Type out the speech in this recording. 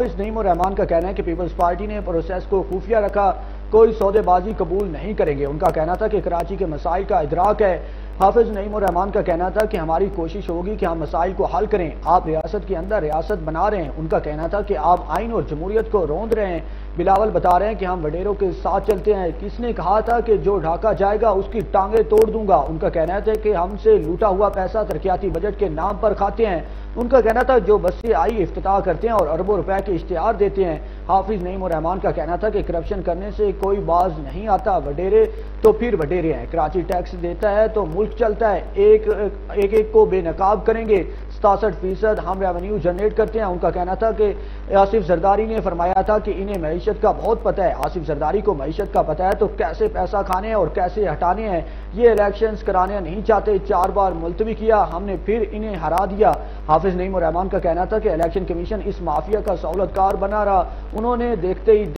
हाफिज नईम उर रहमान का कहना है कि पीपल्स पार्टी ने प्रोसेस को खुफिया रखा, कोई सौदेबाजी कबूल नहीं करेंगे। उनका कहना था कि कराची के मसाइल का इदराक है। हाफिज नईम उर रहमान का कहना था कि हमारी कोशिश होगी कि हम मसाइल को हल करें, आप रियासत के अंदर रियासत बना रहे हैं। उनका कहना था कि आप आइन और जमहूरियत को रौंद रहे हैं। बिलावल बता रहे हैं कि हम वडेरों के साथ चलते हैं, किसने कहा था कि जो ढाका जाएगा उसकी टांगें तोड़ दूंगा। उनका कहना था कि हमसे लूटा हुआ पैसा तरक्याती बजट के नाम पर खाते हैं। उनका कहना था जो बसें आई इफ्तिताह करते हैं और अरबों रुपए के इश्तिहार देते हैं। हाफिज नईम उर रहमान का कहना था कि करप्शन करने से कोई बाज नहीं आता, वडेरे तो फिर वडेरे हैं। कराची टैक्स देता है तो मुल्क चलता है, एक को बेनकाब करेंगे। 67% हम रेवेन्यू जनरेट करते हैं। उनका कहना था कि आसिफ जरदारी ने फरमाया था कि इन्हें मईशत का बहुत पता है। आसिफ जरदारी को मईशत का पता है तो कैसे पैसा खाने हैं और कैसे हटाने हैं। ये इलेक्शंस कराने नहीं चाहते, 4 बार मुलतवी किया, हमने फिर इन्हें हरा दिया। हाफिज नईम उर रहमान का कहना था कि इलेक्शन कमीशन इस माफिया का सहूलतकार बना रहा, उन्होंने देखते ही